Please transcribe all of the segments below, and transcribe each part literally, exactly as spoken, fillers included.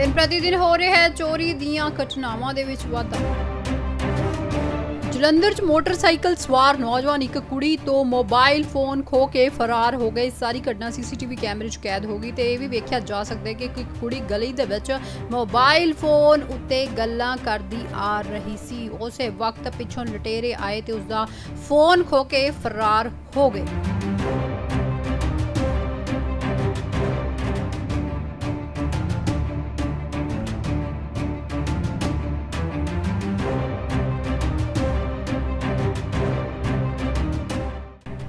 दिन प्रतिदिन हो रही है चोरी दीयां घटनावां दे विच वाधा। जालंधर च मोटरसाइकिल सवार नौजवान एक कुड़ी तो मोबाइल फोन खो के फरार हो गए। सारी घटना सीसीटीवी कैमरे च कैद हो गई तो यह भी वेख्या जा सकता है कि एक कुड़ी गली दे विच मोबाइल फोन उत्ते गल्लां करदी आ रही सी। उस वक्त पिछों लुटेरे आए तो उसका फोन खो के फरार हो गए।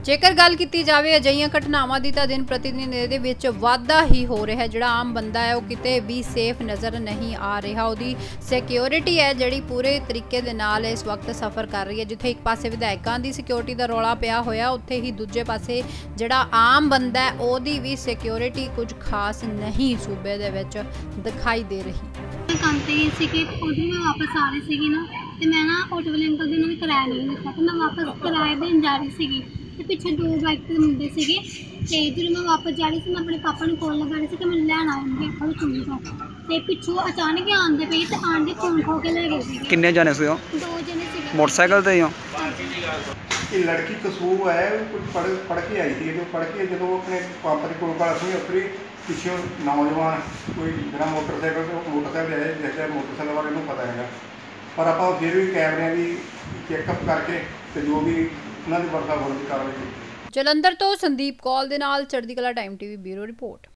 जेकर गल की जाए अजिहियां घटनावां दी तां दिन प्रतिदिन इहदे विच वाधा ही हो रहा है। जिहड़ा आम बंदा है वह किते भी सेफ नज़र नहीं आ रहा। उहदी सिक्योरिटी है जिहड़ी पूरे तरीके दे नाल इस वक्त सफ़र कर रही है। जिथे एक पासे विधायकां दी सिक्योरिटी दा रौला पिया होया, उत्थे ही दूजे पासे जिहड़ा आम बंदा है उहदी भी सिक्योरिटी कुछ खास नहीं सूबे दे विच दिखाई दे रही। काम ते गई सी कि उधर मैं वापस आ रही सी ना, ते मैं ना ऑटो वाले अंकल जी ने किराया नहीं दिता, तो मैं वापस किराया देन जा रही सी। पिछले दो बाइक के मुंडे से जो मैं वापस जा रही थी, मैं अपने पापा ने कॉल लगा रही थी कि मैं लैन आऊँगी और चुनी तो पिछू अचानक ही आते पे तो आने फोन खो के ले गए। किन्ने जाने से हो? दो जने से मोटरसाइकिल से ही हो। ये लड़की कसूर है, कुछ पढ़ पढ़ के आई थी। जो पढ़ के जो अपने पापा के कोल गल सुनी, अपनी पिछले नौजवान कोई बिना मोटरसाइकिल मोटरसाइकिल है, जैसे मोटरसाइकिल वाले को पता है। पर आप फिर भी कैमरे भी चेकअप करके तो जो भी जालंधर तो संदीप कौल दे नाल Chardikla time TV bureau report.